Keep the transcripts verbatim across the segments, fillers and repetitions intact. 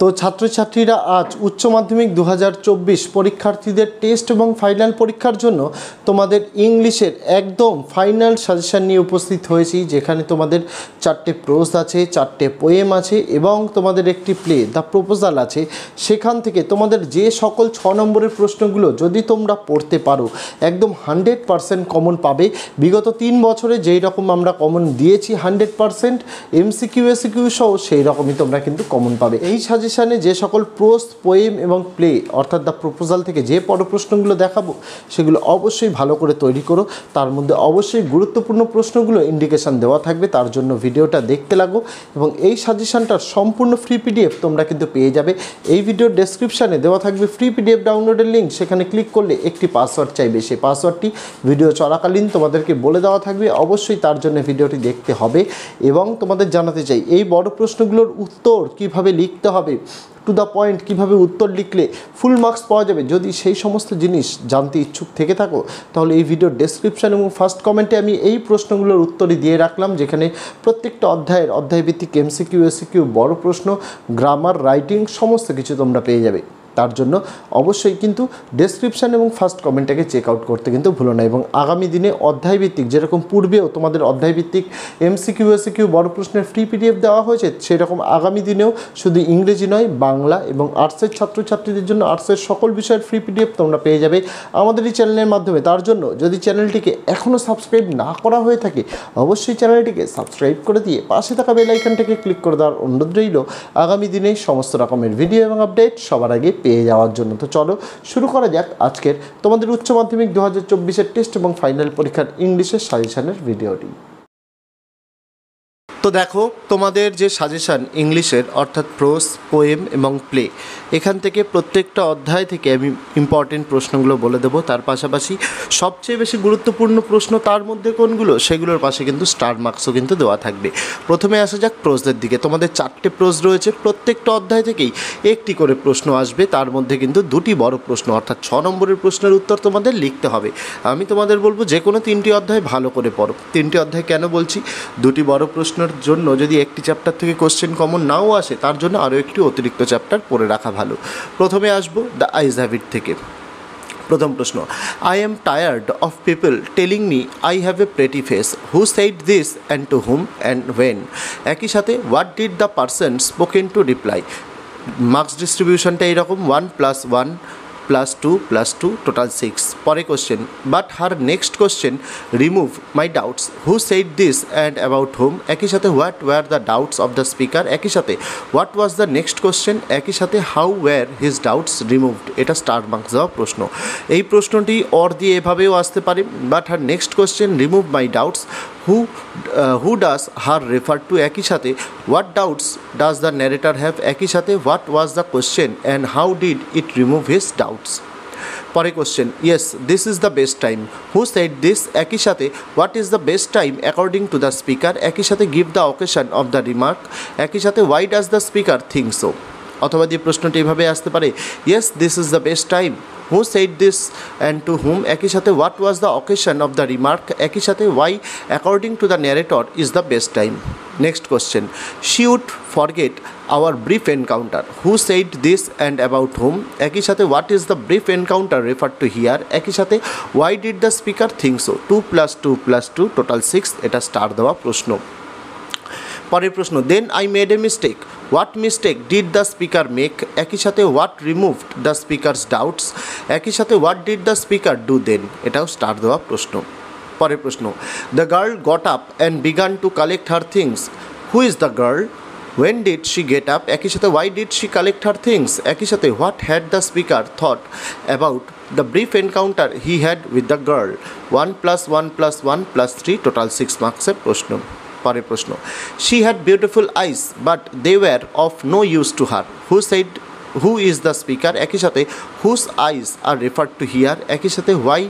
তো ছাত্রছাত্রীরা আজ উচ্চ মাধ্যমিক দুই হাজার চব্বিশ পরীক্ষার্থীদের টেস্ট এবং ফাইনাল পরীক্ষার জন্য তোমাদের ইংলিশের একদম ফাইনাল সাজেশন নিয়ে উপস্থিত হয়েছি, যেখানে তোমাদের চারটে প্রোজ আছে, চারটে পোয়েম আছে এবং তোমাদের একটি প্লে দ্য প্রপোজাল আছে। সেখান থেকে তোমাদের যে সকল ছ নম্বরের প্রশ্নগুলো যদি তোমরা পড়তে পারো একদম হান্ড্রেড পারসেন্ট কমন পাবে। বিগত তিন বছরে যেই রকম আমরা কমন দিয়েছি হান্ড্রেড পারসেন্ট এমসিকিউ এসিকিউ সহ সেই রকমই তোমরা কিন্তু কমন পাবে। এই সাজেশানে যে সকল প্রোজ পোয়েম এবং প্লে অর্থাৎ দ্য প্রপোজাল থেকে যে বড় প্রশ্নগুলো দেখাবো সেগুলো অবশ্যই ভালো করে তৈরি করো। তার মধ্যে অবশ্যই গুরুত্বপূর্ণ প্রশ্নগুলো ইন্ডিকেশান দেওয়া থাকবে, তার জন্য ভিডিওটা দেখতে লাগো। এবং এই সাজেশানটার সম্পূর্ণ ফ্রি পিডিএফ তোমরা কিন্তু পেয়ে যাবে। এই ভিডিওর ডেসক্রিপশানে দেওয়া থাকবে ফ্রি পিডিএফ ডাউনলোডের লিঙ্ক, সেখানে ক্লিক করলে একটি পাসওয়ার্ড চাইবে, সেই পাসওয়ার্ডটি ভিডিও চলাকালীন তোমাদেরকে বলে দেওয়া থাকবে, অবশ্যই তার জন্য ভিডিওটি দেখতে হবে। এবং তোমাদের জানাতে চাই এই বড় প্রশ্নগুলোর উত্তর কিভাবে লিখতে হবে, টু দ্য পয়েন্ট কীভাবে উত্তর লিখলে ফুল মার্কস পাওয়া যাবে। যদি সেই সমস্ত জিনিস জানতে ইচ্ছুক থেকে থাকো তাহলে এই ভিডিওর ডেসক্রিপশান এবং ফার্স্ট কমেন্টে আমি এই প্রশ্নগুলোর উত্তরই দিয়ে রাখলাম, যেখানে প্রত্যেকটা অধ্যায়ের অধ্যায়ভিত্তিক এমসিকিউ এসিকিউ বড় প্রশ্ন গ্রামার রাইটিং সমস্ত কিছু তোমরা পেয়ে যাবে। তার জন্য অবশ্যই কিন্তু ডেসক্রিপশান এবং ফার্স্ট কমেন্টটাকে চেক আউট করতে কিন্তু ভুলো না। এবং আগামী দিনে অধ্যায়ভিত্তিক যেরকম পূর্বেও তোমাদের অধ্যায়ভিত্তিক এমসিকিউ এসিকিউ বড় প্রশ্নের ফ্রি পিডিএফ দেওয়া হয়েছে, সেরকম আগামী দিনেও শুধু ইংরেজি নয় বাংলা এবং আর্টসের ছাত্রছাত্রীদের জন্য আর্টসের সকল বিষয়ের ফ্রি পিডিএফ তোমরা পেয়ে যাবে আমাদের এই চ্যানেলের মাধ্যমে। তার জন্য যদি চ্যানেলটিকে এখনও সাবস্ক্রাইব না করা হয়ে থাকে অবশ্যই চ্যানেলটিকে সাবস্ক্রাইব করে দিয়ে পাশে থাকা বেল আইকনটাকে ক্লিক করে দেওয়ার অনুরোধ রইল, আগামী দিনে সমস্ত রকমের ভিডিও এবং আপডেট সবার আগে পেয়ে যাওয়ার জন্য। তো চলো শুরু করা যাক আজকের তোমাদের উচ্চ মাধ্যমিক দু হাজার চব্বিশের টেস্ট এবং ফাইনাল পরীক্ষার ইংলিশের সাজেশনের ভিডিওটি। তো দেখো তোমাদের যে সাজেশান ইংলিশের অর্থাৎ প্রোজ পোয়েম এবং প্লে, এখান থেকে প্রত্যেকটা অধ্যায় থেকে আমি ইম্পর্টেন্ট প্রশ্নগুলো বলে দেবো। তার পাশাপাশি সবচেয়ে বেশি গুরুত্বপূর্ণ প্রশ্ন তার মধ্যে কোনগুলো সেগুলোর পাশে কিন্তু স্টার মার্কসও কিন্তু দেওয়া থাকবে। প্রথমে আসা যাক প্রোজদের দিকে। তোমাদের চারটে প্রোজ রয়েছে, প্রত্যেকটা অধ্যায় থেকেই একটি করে প্রশ্ন আসবে, তার মধ্যে কিন্তু দুটি বড় প্রশ্ন অর্থাৎ ছ নম্বরের প্রশ্নের উত্তর তোমাদের লিখতে হবে। আমি তোমাদের বলবো যে কোনো তিনটি অধ্যায় ভালো করে পড়ো। তিনটি অধ্যায় কেন বলছি, দুটি বড় প্রশ্ন জন্য যদি একটি চ্যাপ্টার থেকে কোশ্চেন কমন নাও আসে তার জন্য আরও একটি অতিরিক্ত চ্যাপ্টার পড়ে রাখা ভালো। প্রথমে আসবো দ্য আইজ হ্যাভ ইট থেকে। প্রথম প্রশ্ন, I am tired of people telling me I have a pretty face, who said this and to whom and when. একই সাথে what did the person spoken to reply. Marks ডিস্ট্রিবিউশনটা এইরকম one plus one plus two plus two total six. পরে question, but her next question remove my doubts, who said this and about whom. একই সাথে what were the doubts of the speaker. একই সাথে what was the next question. একই সাথে how were his doubts removed. এটা star marks দেওয়া প্রশ্ন। এই প্রশ্নটি অর দিয়ে এভাবেও আসতে পারে, but her next question remove my doubts, who who does her refer to. একই সাথে what doubts does the narrator have. একই সাথে what was the question and how did it remove his doubt. পরে question, yes this is the best time, who said this. একই সাথে what is the best time according to the speaker. একই সাথে give the occasion of the remark. একই সাথে why does the speaker think so. অথবা যে প্রশ্নটি এভাবে আসতে পারে, yes this is the best time, who said this and to whom. একই সাথে what was the occasion of the remark. একই সাথে why according to the narrator is the best time. Next question, she would forget our brief encounter, who said this and about whom. একই সাথে what is the brief encounter refer to here. একই সাথে why did the speaker think so. Two plus two plus two total six. এটা star দেওয়া প্রশ্ন। পরের প্রশ্ন, then I made a mistake, what mistake did the speaker make. একই সাথে what removed the speaker's doubts. একই সাথে what did the speaker do then. এটাও স্টার দেওয়া প্রশ্ন। পরের প্রশ্ন, the girl got up and began to collect her things, who is the girl, when did she get up. একই সাথে why did she collect her things. একই সাথে what had the speaker thought about the brief encounter he had with the girl. One plus one plus one plus three total six মার্কসের প্রশ্ন। পরের প্রশ্ন, she had beautiful eyes but they were of no use to her, who said who is the speaker. একই সাথে whose eyes are refer to here. একই সাথে why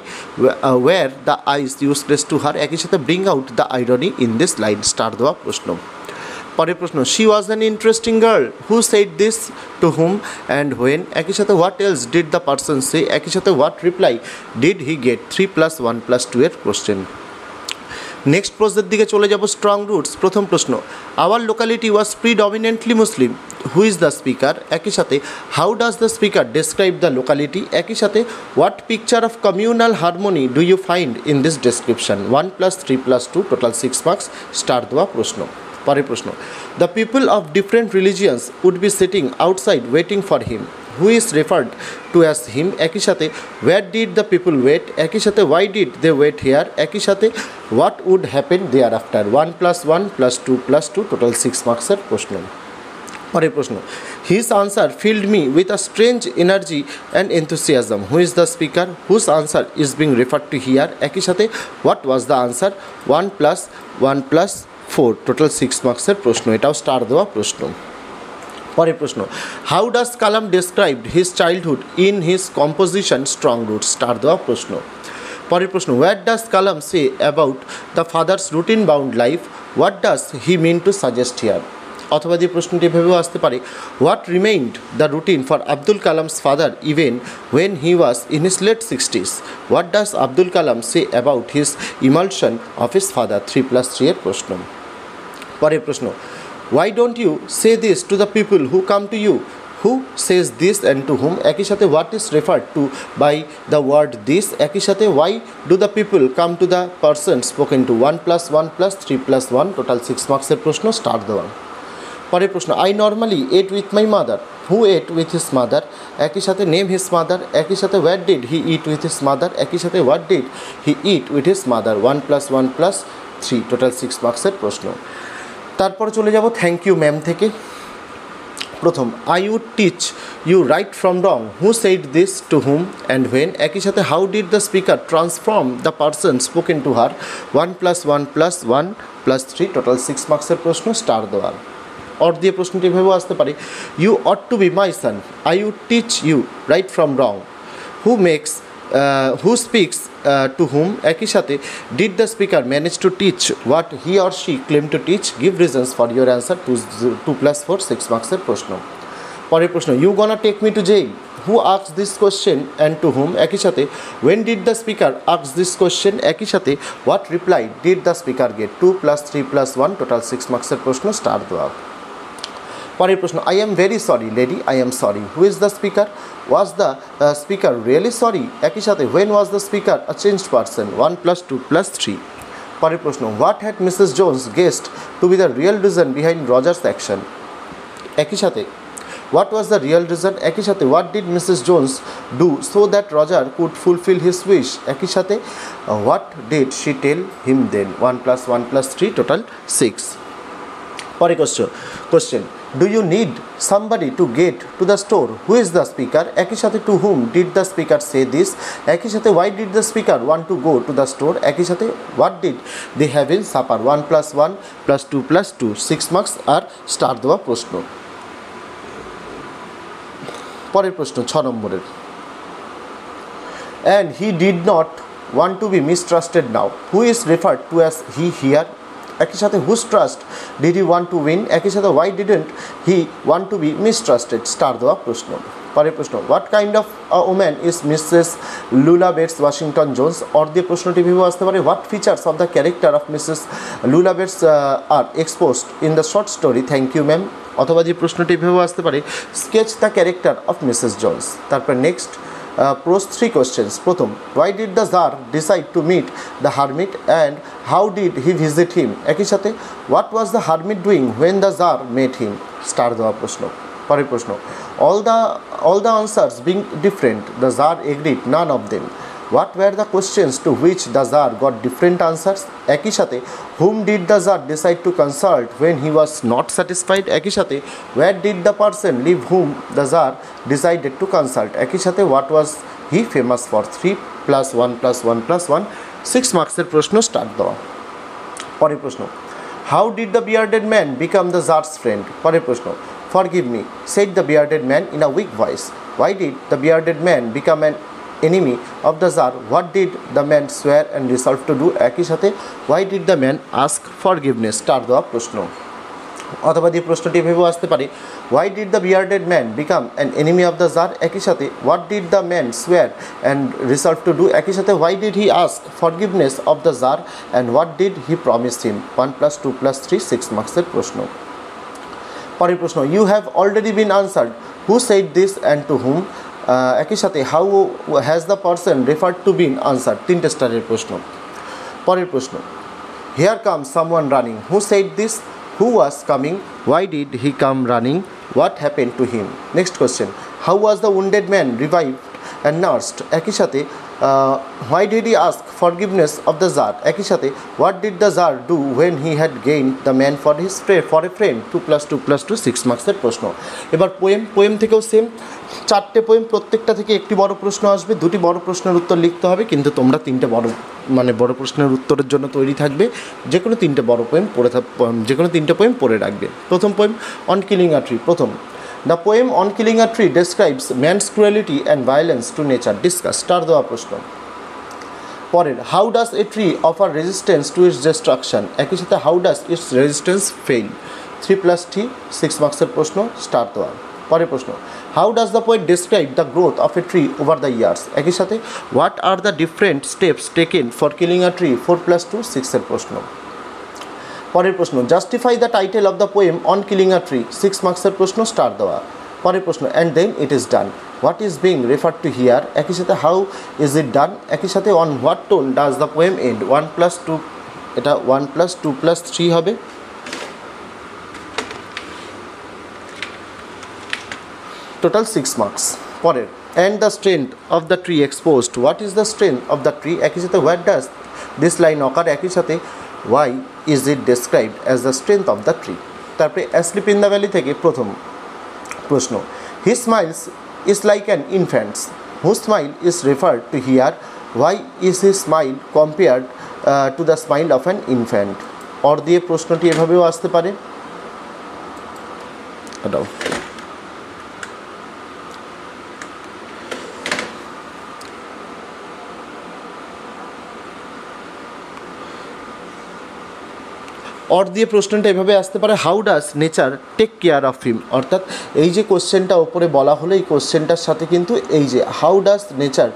were the eyes useless to her. একই সাথে bring out the irony in this line, star দেওয়া প্রশ্ন। পরের প্রশ্ন, she was an interesting girl, who said this to whom and when. একই সাথে what else did the person say. একই সাথে what reply did he get. Three plus one plus two এর question. Next প্রশ্নের দিকে চলে যাব, স্ট্রং রুটস। প্রথম প্রশ্ন, our locality was predominantly Muslim, who is the speaker, একই সাথে how does the speaker describe the locality, একই সাথে what picture of communal harmony do you find in this description. One plus three plus two total six marks, star দেওয়া প্রশ্ন। পরের প্রশ্ন, the people of different religions would be sitting outside waiting for him, who is referred to as him, একই সাথে where did the people wait, একই সাথে why did they wait here, একই সাথে what would happen there after. One plus one plus two plus two total six মার্কসের প্রশ্ন। পরের প্রশ্ন, his answer filled me with a strange energy and enthusiasm, who is the speaker, whose answer is being referred to here, একই সাথে what was the answer. One plus one plus four total six মার্কসের প্রশ্ন, এটাও star দেওয়া প্রশ্ন। পরের প্রশ্ন, how does Kalam described his childhood in his composition strong root, star দেওয়া প্রশ্ন। পরের প্রশ্ন, what does Kalam say about the father's routine bound life, what does he mean to suggest here, অথবা যে প্রশ্নটি ভেবেও আসতে পারে, what remained the routine for Abdul Kalam's father even when he was in his late sixties, what does Abdul Kalam say about his emulsion of his father. Three plus three এর প্রশ্ন। পরের প্রশ্ন, Why don't you say this to the people who come to you? Who says this and to whom? একই সাথে what is referred to by the word this? একই সাথে why do the people come to the person spoken to? One plus one plus three plus one total six marks এর প্রশ্ন, star দেওয়া। পরের প্রশ্ন, I normally ate with my mother. Who ate with his mother? একই সাথে name his mother. একই সাথে where did he eat with his mother? একই সাথে what did he eat with his mother? One plus one plus three total six marks এর প্রশ্ন। তারপর চলে যাব থ্যাংক ইউ ম্যাম থেকে। প্রথম, I would teach you right from wrong, who said this to whom and when, একই সাথে how did the speaker transform the person spoken to her. One plus one plus one plus three total six মার্কসের প্রশ্ন, star দেওয়ার। Or দিয়ে প্রশ্নটি ভেবেও আসতে পারে, you ought to be my son, I would teach you right from wrong, who makes who speaks to whom, একই সাথে did the speaker manage to teach what he or she claim to teach, give reasons for your answer. Two two plus four six মার্কসের প্রশ্ন। পরের প্রশ্ন, you gonna take me to jail, who ask this question and to whom, একই সাথে when did the speaker ask this question, একই সাথে what reply did the speaker get. Two plus three plus one total six মার্কসের প্রশ্ন, star দেওয়া। পরের প্রশ্ন, I am very sorry lady, I am sorry, who is the speaker, was the speaker really sorry, একই সাথে when was the speaker a changed person. One plus two plus three. পরের প্রশ্ন, what had Mrs Jones guessed to be the real reason behind Roger's action, একই সাথে what was the real reason, একই সাথে what did Mrs Jones do so that Roger could fulfil his wish, একই সাথে what did she tell him then. One plus one plus three total six. পরের question question Do you need somebody to get to the store? Who is the speaker? একই সাথে to whom did the speaker say this? একই সাথে why did the speaker want to go to the store? একই সাথে what did they have in supper? One plus one plus two plus two six marks আর star দেওয়া প্রশ্ন। পরের প্রশ্ন ছ নম্বরের, and he did not want to be mistrusted now. Who is referred to as he here? একই সাথে whose trust did he want to win, একই সাথে why didn't he want to be mistrusted, star দেওয়া প্রশ্ন। পরের প্রশ্ন, what kind of a woman is Mrs Luella Bates Washington Jones, or দিয়ে প্রশ্নটি ভেবে আসতে পারে, what features of the character of Mrs Luella Bates are exposed in the short story thank you ma'am, অথবা যে প্রশ্নটি ভেবে আসতে পারে, sketch the character of Mrs Jones. তারপর নেক্সট প্রোস থ্রি কোয়েশ্চেন্স। প্রথম, why did the tsar decide to meet the hermit and how did he visit him, একই সাথে what was the hermit doing when the tsar met him, star দেওয়া প্রশ্ন। পরের প্রশ্ন, all the all the answers being different the tsar agreed none of them, what were the questions to which the tsar got different answers, একই সাথে whom did the tsar decide to consult when he was not satisfied, একই সাথে where did the person live whom the tsar decided to consult, একই সাথে what was he famous for. Three plus one plus one plus one six মার্কসের প্রশ্ন, star দেওয়া। পরের প্রশ্ন, how did the bearded man become the tsar's friend. পরের প্রশ্ন, forgive me said the bearded man in a weak voice, why did the bearded man become an enemy of the czar, what did the man swear and resolve to do, একই সাথে why did the man ask forgiveness, star দেওয়া প্রশ্ন। অথবা এই প্রশ্নটি ভেবেও আসতে পারে, why did the bearded man become an enemy of the jar, একই সাথে what did the man swear and resolve to do, একই সাথে why did he ask forgiveness of the jar and what did he promise him. One plus two plus three six মার্কসের প্রশ্ন। পরের প্রশ্ন, you have already been answered who said this and to whom, একই সাথে how has the person referred to been answered, তিনটে স্টারের প্রশ্ন। পরের প্রশ্ন, here come someone running, who said this, who was coming, why did he come running, what happen to him. Next question, how was the wounded man revived and nursed, একই সাথে why did he ask forgiveness of the jar, একই সাথে what did the jar do when he had gained the man for his for a friend. Two plus two plus two six মার্কসের প্রশ্ন। এবার poem, poem থেকেও same, চারটে poem, প্রত্যেকটা থেকে একটি বড় প্রশ্ন আসবে, দুটি বড় প্রশ্নের উত্তর লিখতে হবে, কিন্তু তোমরা তিনটে বড় মানে বড় প্রশ্নের উত্তরের জন্য তৈরি থাকবে। যে কোনো তিনটে বড় পোয়েম পড়ে থাক যে কোনো তিনটে পোয়েম পড়ে রাখবে। প্রথম poem on killing a tree, প্রথম the poem on killing a tree describes man's cruelty and violence to nature, discuss, star দেওয়া প্রশ্ন। পরের, how does a tree offer resistance to its destruction, একই সাথে how does its resistance fail. Three plus three six মার্কসের প্রশ্ন, star দেওয়া। পরের প্রশ্ন, how does the poet describe the growth of a tree over the years, একই সাথে what are the different steps taken for killing a tree. Four plus two সিক্সের প্রশ্ন। পরের প্রশ্ন, justify the title of the poem on killing a tree, six মার্কসের প্রশ্ন, star দেওয়া। পরের প্রশ্ন, and then it is done, what is being refer to here, একই সাথে হাউ ইজ ইট ডান, একই সাথে on what tone does the poem end. One plus two এটা one plus two plus three হবে। Total six marks. পরের, and the strength of the tree exposed, what is the strength of the tree, একই সাথে what does this line occur, একই সাথে why is it described as the strength of the tree. তারপরে asleep in the valley থেকে প্রথম প্রশ্ন, he smiles is like an infants, who smile is referred to here, why is he smile compared to the smile of an infant. Or দিয়ে প্রশ্নটি এভাবেও আসতে পারে। Or দিয়ে প্রশ্নটা এভাবে আসতে পারে, how does nature take care of him, অর্থাৎ এই যে কোশ্চেনটা ওপরে বলা হলো এই কোশ্চেনটার সাথে কিন্তু এই যে how does nature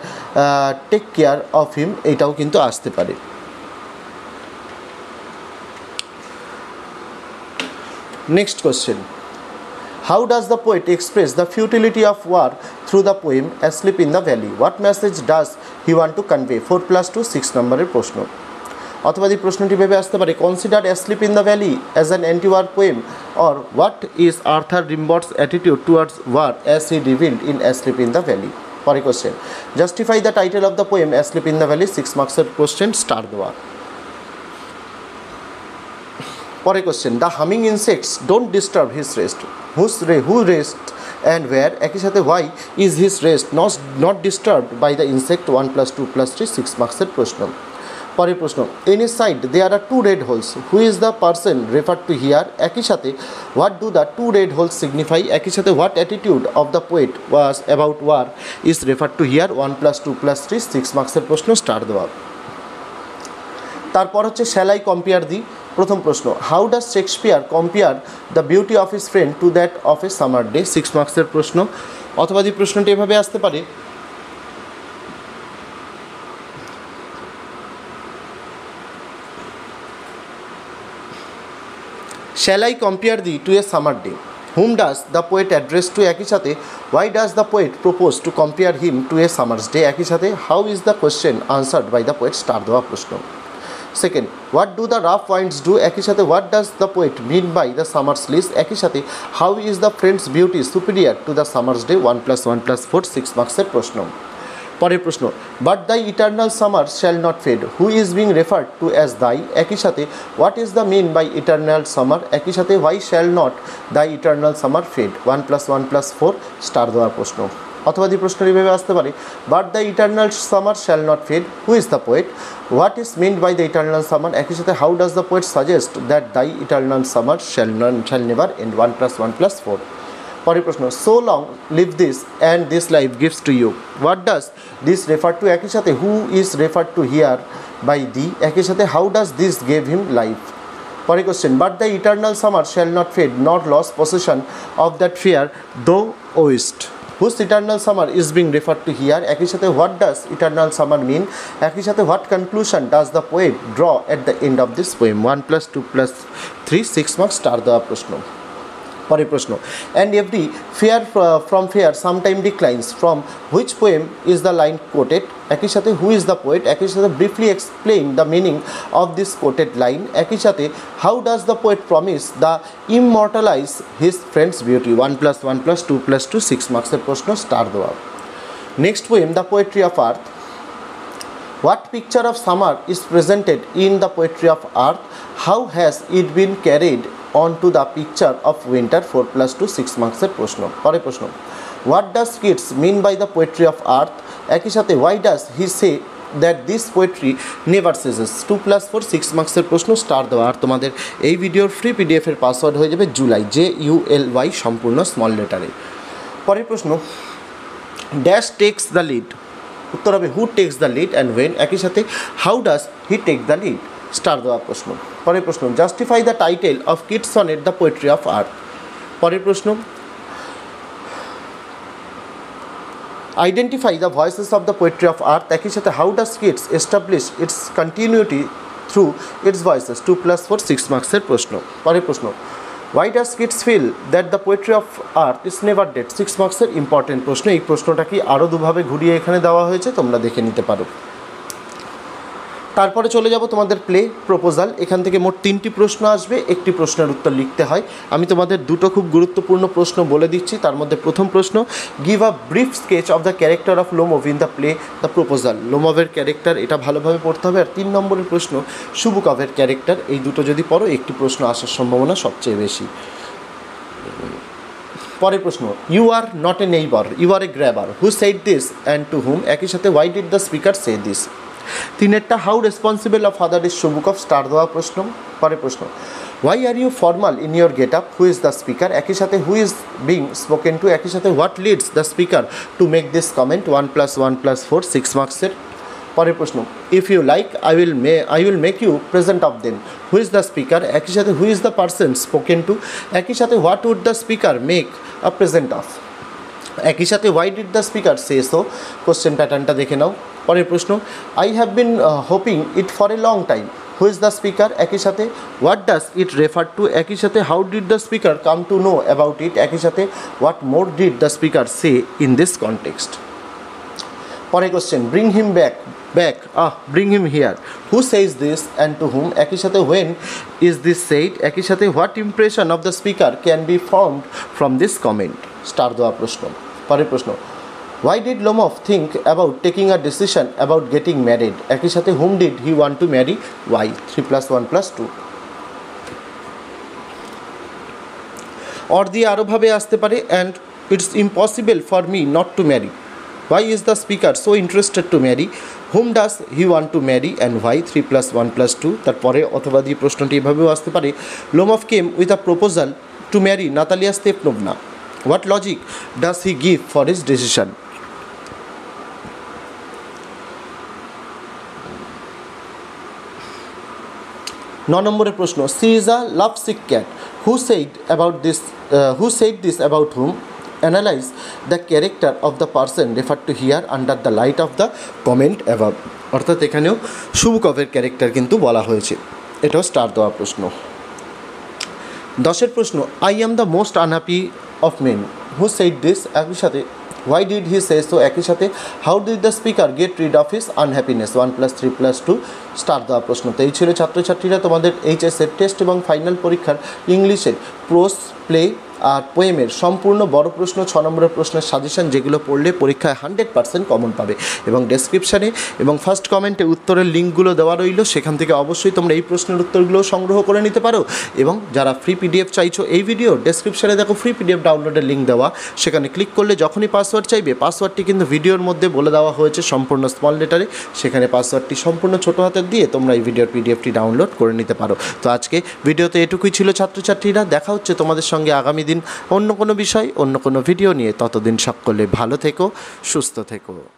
take care of him এটাও কিন্তু আসতে পারে। Next question, how does the poet express the futility of war through the poem asleep in the valley, what message does he want to convey. Four plus two six নম্বরের প্রশ্ন। অথবা এই প্রশ্নটি ভেবে আসতে পারে, consider asleep in the valley as an anti war poem, or what is Arthur Rimbaud's attitude towards war as he revealed in asleep in the valley. পরে question, justify the title of the poem asleep in the valley, six মার্কসের question, star দেওয়া। পরে question, the humming insects don't disturb his rest, whose ray who rest and war, একই সাথে why is his rest not not disturbed by the insect. One plus two plus three six মার্কসের প্রশ্ন। পরের প্রশ্ন, in a side there are two red holes, who is the person refer to here, একই সাথে what do the two red holes signify, একই সাথে what attitude of the poet was about war is refer to here. One plus two plus three six মার্কসের প্রশ্ন, star দেওয়া। তারপর হচ্ছে shall I compare thee, প্রথম প্রশ্ন, how does Shakespeare compare the beauty of his friend to that of a summer day. Six মার্কসের প্রশ্ন। অথবা যে প্রশ্নটি এভাবে আসতে পারে, Shall I compare thee to a summer day? Whom does the poet address to, একই সাথে why does the poet propose to compare him to a summer's day, একই সাথে how is the question answered by the poet, star দেওয়া প্রশ্ন। Second, what do the rough winds do, একই সাথে what does the poet mean by the summer's bliss, একই সাথে how is the friend's beauty superior to the summer's day। One plus one plus four six মার্কসের প্রশ্ন। পরের প্রশ্ন, but the eternal summer shall not fade, who is being referred to as thy, একই সাথে what is the mean by eternal summer, একই সাথে why shall not the eternal summer fade. One plus one plus four star দেওয়ার প্রশ্ন। অথবা যে প্রশ্ন এইভাবে আসতে পারে, but the eternal summer shall not fade, who is the poet, what is meant by the eternal summer, একই সাথে how does the poet suggest that the eternal summer shall not shall never end. One plus one plus four. পরের প্রশ্ন, so long live this and this life gives to you, what does this refer to, একই সাথে who is refer to here by দি, একই সাথে how does this gave him life. forty question. But the eternal summer shall not fade, nor lose possession of that fear, though oist. Whose eternal summer is being referred to here? Ekhi sathe, what does eternal summer mean? Ekhi sathe, what conclusion does the poet draw at the end of this poem? one plus two plus three, six marks, star the prashno. Pari prashno. And every fear uh, from fear sometime declines. From which poem is the line quoted? Ekhi sathe, who is the poet? Ekhi sathe, briefly explain the meaning of this quoted line. Ekhi sathe, how does the poet promise the immortalize his friend's beauty? one plus one plus two plus two, six marks er prashno, star dewa. Next poem, The Poetry of Earth. What picture of summer is presented in The Poetry of Earth? How has it been carried on to the picture of winter? four plus two, six marks er prashno. Pore prashno. What does Keats mean by the poetry of earth? Ekhi sathe, why does he say that this poetry never ceases? two plus four, six marks er prashno, star dewa. Ar tomader ei video free pdf er password hoye jabe July, J U L Y sampurno small letter e. Pore prashno, dash takes the lead. Uttor hobe who takes the lead and when? Ekhi sathe, how does he take the lead? Star dewa prashno. Pore prashno, justify the title of Keats' sonnet The Poetry of Earth. Pore prashno, identify the voices of the poetry of earth. Ekhi sathe, how does Keats establish its continuity through its voices? two plus four, six marks er prashno. Pore prashno, why does Keats feel that the poetry of earth is never dead? six marks er important prashno. Ei prashno ta ki aro dubhabe ghuriye ekhane dewa hoyeche, tomra dekhe nite paro. তারপরে চলে যাব তোমাদের play proposal. এখান থেকে মোট তিনটি প্রশ্ন আসবে, একটি প্রশ্নের উত্তর লিখতে হয়। আমি তোমাদের দুটো খুব গুরুত্বপূর্ণ প্রশ্ন বলে দিচ্ছি, তার মধ্যে প্রথম প্রশ্ন, give a brief sketch of the character of Lomov in the play the proposal. লোমভের ক্যারেক্টার, এটা ভালোভাবে পড়তে হবে। আর তিন নম্বরের প্রশ্ন, শুভকভের ক্যারেক্টার। এই দুটো যদি পড়ো, একটি প্রশ্ন আসার সম্ভাবনা সবচেয়ে বেশি। পরের প্রশ্ন, you are not a neighbour, you are a grabber, who said this and to whom? একই সাথে, why did the speaker say this? তিনেরটা, how responsible of father is শুভকভ? Star দেওয়া প্রশ্ন। পরে প্রশ্ন, why are you formal in your get up? Who is the speaker? একই সাথে, who is being spoken to? একই সাথে, what leads the speaker to make this comment? One plus one plus four, six মার্কসের। পরের প্রশ্ন, if you like I will may I will make you present of then. Who is the speaker? একই সাথে, who is the person spoken to? একই সাথে, what would the speaker make a present of? একই সাথে, why did the speaker say so? Question প্যাটার্নটা দেখে নাও। পরের প্রশ্ন, I have been hoping it for a long time. Who is the speaker? একই সাথে, what does it refer to? একই সাথে, how did the speaker come to know about it? একই সাথে, what more did the speaker say in this context? পরের question, bring him back back ah bring him here, who says this and to whom? একই সাথে, when is this said? একই সাথে, what impression of the speaker can be formed from this comment? Star দেওয়া প্রশ্ন। পরের প্রশ্ন, why did Lomov think about taking a decision about getting married? একই সাথে, whom did he want to marry? Why? three plus one plus two. Or the আরো ভাবে আসতে পারে, and it's impossible for me not to marry. Why is the speaker so interested to marry? Whom does he want to marry and why? three plus one plus two. তারপরে অথবা দ্বি প্রশ্নটি এভাবেও আসতে পারে, Lomov came with a proposal to marry Natalia Stepanovna. What logic does he give for his decision? নয় নম্বরের প্রশ্ন, she is a love sick cat, who said about this who said this about whom? Analyze the character of the person referred to here under the light of the comment above. অর্থাৎ এখানেও শুভকভের character কিন্তু বলা হয়েছে, এটাও star দেওয়া প্রশ্ন। দশের প্রশ্ন, I am the most unhappy of men, who said this? একই সাথে, why did he say so? একই সাথে, how did the speaker get rid of his unhappiness? one plus three plus two, star দেওয়া প্রশ্ন। তো এই ছিল ছাত্রছাত্রীরা তোমাদের এইচএসের টেস্ট এবং ফাইনাল পরীক্ষার ইংলিশের প্রোজ, প্লে আর পোয়েমের সম্পূর্ণ বড় প্রশ্ন, ছ নম্বরের প্রশ্নের সাজেশন, যেগুলো পড়লে পরীক্ষায় হান্ড্রেড পার্সেন্ট কমন পাবে। এবং ডেসক্রিপশানে এবং ফার্স্ট কমেন্টে উত্তরের লিঙ্কগুলো দেওয়া রইল, সেখান থেকে অবশ্যই তোমরা এই প্রশ্নের উত্তরগুলো সংগ্রহ করে নিতে পারো। এবং যারা ফ্রি পিডিএফ চাইছো, এই ভিডিও ডেসক্রিপশানে দেখো ফ্রি পিডিএফ ডাউনলোডের লিঙ্ক দেওয়া, সেখানে ক্লিক করলে যখনই পাসওয়ার্ড চাইবে, পাসওয়ার্ডটি কিন্তু ভিডিওর মধ্যে বলে দেওয়া হয়েছে সম্পূর্ণ স্মল লেটারে, সেখানে পাসওয়ার্ডটি সম্পূর্ণ ছোটো হাতে দিয়ে তোমরা এই ভিডিওর পিডিএফটি ডাউনলোড করে নিতে পারো। তো আজকে ভিডিওতে এটুকুই ছিল ছাত্রছাত্রীরা, দেখা হচ্ছে তোমাদের সঙ্গে আগামী দিন অন্য কোনো বিষয়, অন্য কোনো ভিডিও নিয়ে। ততদিন সকলে ভালো থেকো, সুস্থ থেকো।